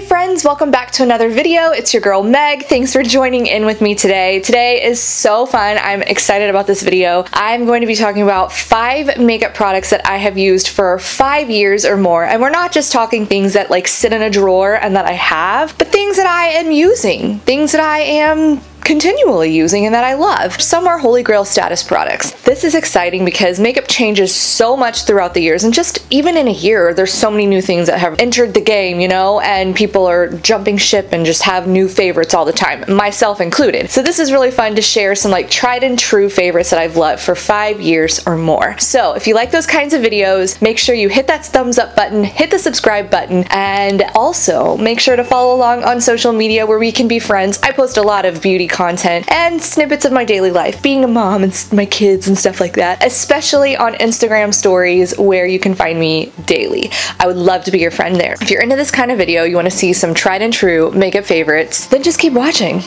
Hey friends, welcome back to another video. It's your girl Meg. Thanks for joining in with me today. Today is so fun. I'm excited about this video. I'm going to be talking about 5 makeup products that I have used for 5 years or more. And we're not just talking things that like sit in a drawer and that I have, but things that I am using, things that I am continually using and that I love. Some are holy grail status products. This is exciting because makeup changes so much throughout the years, and just even in a year there's so many new things that have entered the game, you know, and people are jumping ship and just have new favorites all the time, myself included. So this is really fun to share some like tried and true favorites that I've loved for 5 years or more. So if you like those kinds of videos, make sure you hit that thumbs up button, hit the subscribe button, and also make sure to follow along on social media where we can be friends. I post a lot of beauty content and snippets of my daily life, being a mom and my kids and stuff like that, especially on Instagram stories where you can find me daily. I would love to be your friend there. If you're into this kind of video, you want to see some tried and true makeup favorites, then just keep watching.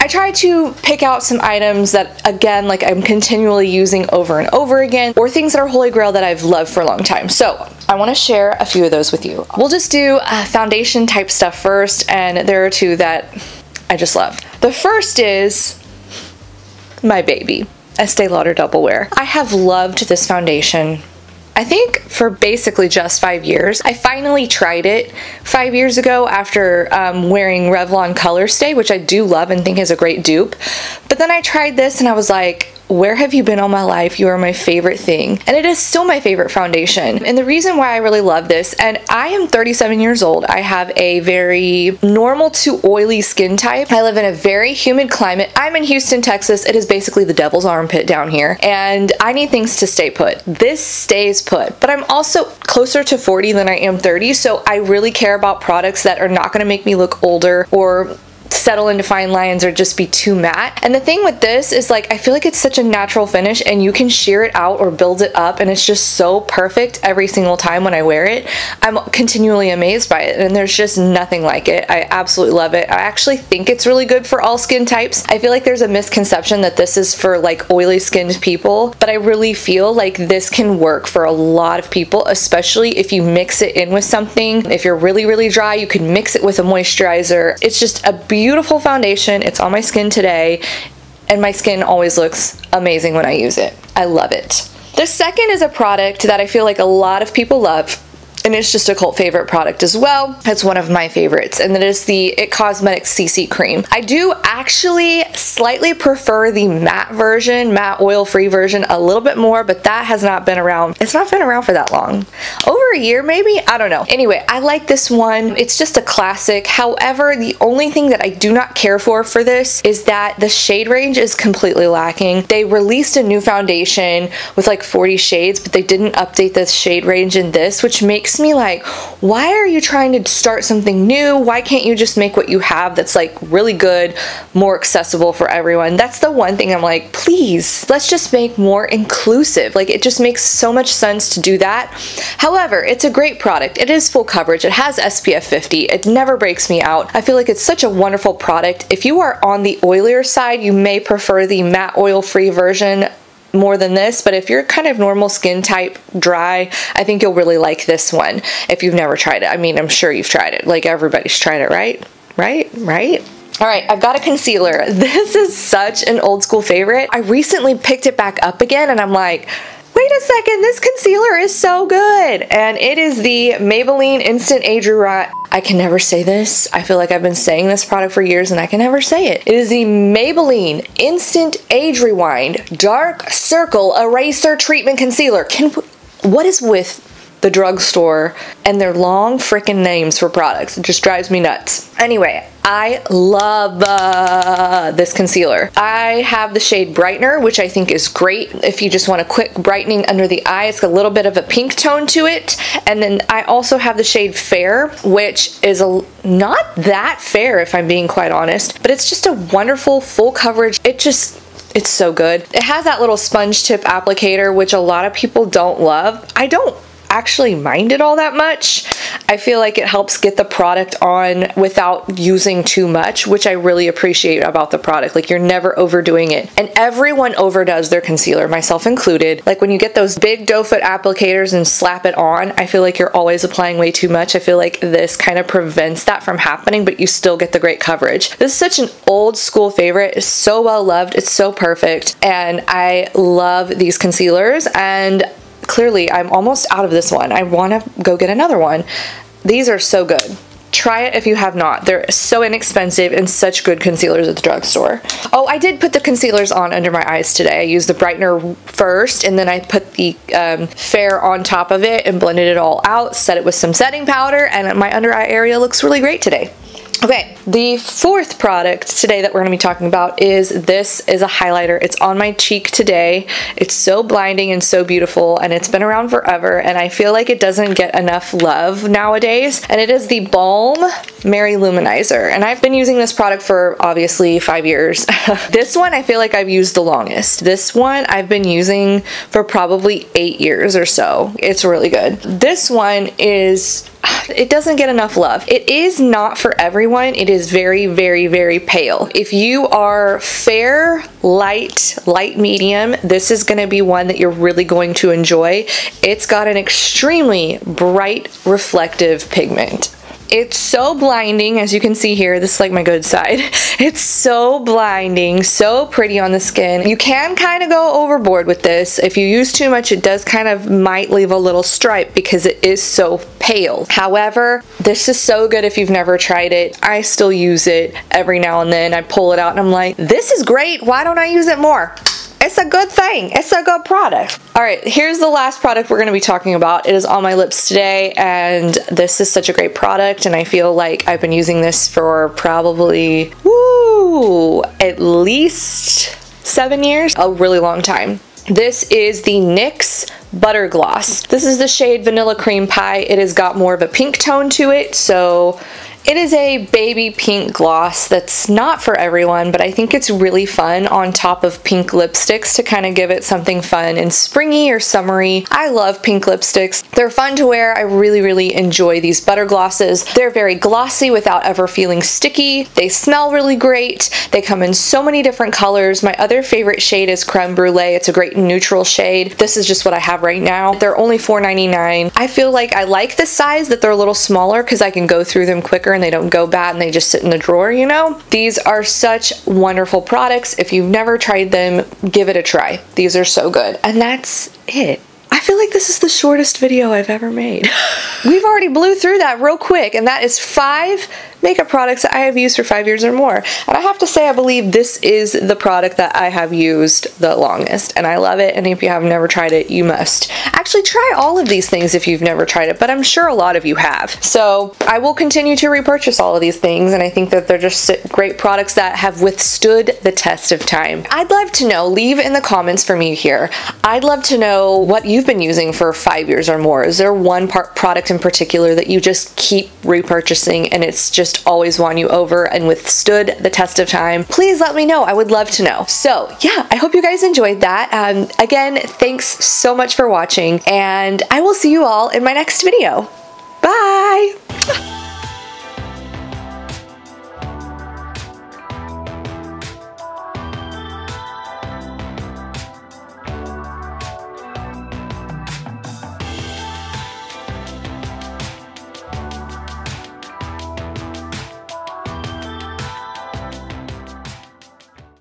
I try to pick out some items that, again, like I'm continually using over and over again, or things that are holy grail that I've loved for a long time. So I want to share a few of those with you. We'll just do foundation type stuff first, and there are two that I just love. The first is my baby, Estee Lauder Double Wear. I have loved this foundation, I think, for basically just 5 years. I finally tried it 5 years ago after wearing Revlon Colorstay, which I do love and think is a great dupe. But then I tried this and I was like, where have you been all my life? You are my favorite thing. And it is still my favorite foundation. And the reason why I really love this, and I am 37 years old. I have a very normal to oily skin type. I live in a very humid climate. I'm in Houston, Texas. It is basically the devil's armpit down here. And I need things to stay put. This stays put. But I'm also closer to 40 than I am 30. So I really care about products that are not going to make me look older or settle into fine lines or just be too matte. And the thing with this is, like, I feel like it's such a natural finish and you can sheer it out or build it up, and it's just so perfect every single time when I wear it. I'm continually amazed by it, and there's just nothing like it. I absolutely love it. I actually think it's really good for all skin types. I feel like there's a misconception that this is for like oily skinned people, but I really feel like this can work for a lot of people, especially if you mix it in with something. If you're really, really dry, you can mix it with a moisturizer. It's just a beautiful foundation. It's on my skin today, and my skin always looks amazing when I use it. I love it. The second is a product that I feel like a lot of people love, and it's just a cult favorite product as well. It's one of my favorites, and that is the It Cosmetics CC Cream. I do actually slightly prefer the matte version, matte oil-free version a little bit more, but that has not been around. It's not been around for that long. Over a year maybe? I don't know. Anyway, I like this one. It's just a classic. However, the only thing that I do not care for this is that the shade range is completely lacking. They released a new foundation with like 40 shades, but they didn't update the shade range in this, which makes me like, why are you trying to start something new? Why can't you just make what you have that's like really good, more accessible for everyone? That's the one thing I'm like, please, let's just make more inclusive. Like, it just makes so much sense to do that. However, it's a great product. It is full coverage. It has SPF 50. It never breaks me out. I feel like it's such a wonderful product. If you are on the oilier side, you may prefer the matte oil-free version more than this, but if you're kind of normal skin type, dry, I think you'll really like this one if you've never tried it. I mean, I'm sure you've tried it. Like, everybody's tried it, right? Right? Right? All right, I've got a concealer. This is such an old school favorite. I recently picked it back up again, and I'm like, wait a second, this concealer is so good. And it is the Maybelline Instant Age Rewind. I can never say this. I feel like I've been saying this product for years and I can never say it. It is the Maybelline Instant Age Rewind Dark Circle Eraser Treatment Concealer. What is with the drugstore and their long freaking names for products? It just drives me nuts. Anyway, I love this concealer. I have the shade Brightener, which I think is great if you just want a quick brightening under the eye. It's a little bit of a pink tone to it. And then I also have the shade Fair, which is not that fair if I'm being quite honest, but it's just a wonderful full coverage. It's so good. It has that little sponge tip applicator, which a lot of people don't love. I don't actually mind it all that much. I feel like it helps get the product on without using too much, which I really appreciate about the product. Like, you're never overdoing it. And everyone overdoes their concealer, myself included. Like, when you get those big doe foot applicators and slap it on, I feel like you're always applying way too much. I feel like this kind of prevents that from happening, but you still get the great coverage. This is such an old school favorite. It's so well loved. It's so perfect. And I love these concealers, and clearly I'm almost out of this one. I want to go get another one. These are so good. Try it if you have not. They're so inexpensive and such good concealers at the drugstore. Oh, I did put the concealers on under my eyes today. I used the brightener first, and then I put the fair on top of it and blended it all out, set it with some setting powder, and my under eye area looks really great today. Okay, the fourth product today that we're going to be talking about is, this is a highlighter. It's on my cheek today. It's so blinding and so beautiful, and it's been around forever, and I feel like it doesn't get enough love nowadays, and it is the Balm Mary Lou Manizer, and I've been using this product for obviously 5 years. This one I feel like I've used the longest. This one I've been using for probably 8 years or so. It's really good. This one is... it doesn't get enough love. It is not for everyone. It is very, very, very pale. If you are fair, light, light medium, this is going to be one that you're really going to enjoy. It's got an extremely bright, reflective pigment. It's so blinding, as you can see here. This is like my good side. It's so blinding, so pretty on the skin. You can kind of go overboard with this. If you use too much, it does kind of might leave a little stripe because it is so pale. However, this is so good if you've never tried it. I still use it every now and then. I pull it out and I'm like, this is great. Why don't I use it more? It's a good thing. It's a good product. All right, here's the last product we're going to be talking about. It is on my lips today, and this is such a great product, and I feel like I've been using this for probably, woo, at least 7 years, a really long time. This is the NYX Butter Gloss. This is the shade Vanilla Cream Pie. It has got more of a pink tone to it, so it is a baby pink gloss that's not for everyone, but I think it's really fun on top of pink lipsticks to kind of give it something fun and springy or summery. I love pink lipsticks. They're fun to wear. I really, really enjoy these butter glosses. They're very glossy without ever feeling sticky. They smell really great. They come in so many different colors. My other favorite shade is Creme Brulee. It's a great neutral shade. This is just what I have right now. They're only $4.99. I feel like I like the size that they're a little smaller because I can go through them quicker and they don't go bad and they just sit in the drawer, you know? These are such wonderful products. If you've never tried them, give it a try. These are so good. And that's it. I feel like this is the shortest video I've ever made. We've already blew through that real quick, and that is 5 makeup products that I have used for 5 years or more. And I have to say, I believe this is the product that I have used the longest, and I love it, and if you have never tried it, you must. Actually, try all of these things if you've never tried it, but I'm sure a lot of you have. So I will continue to repurchase all of these things, and I think that they're just great products that have withstood the test of time. I'd love to know, leave in the comments for me here, I'd love to know what you've been using for 5 years or more. Is there one product in particular that you just keep repurchasing and it's just always won you over and withstood the test of time? Please let me know. I would love to know. So yeah, I hope you guys enjoyed that. Again, thanks so much for watching, and I will see you all in my next video. Bye!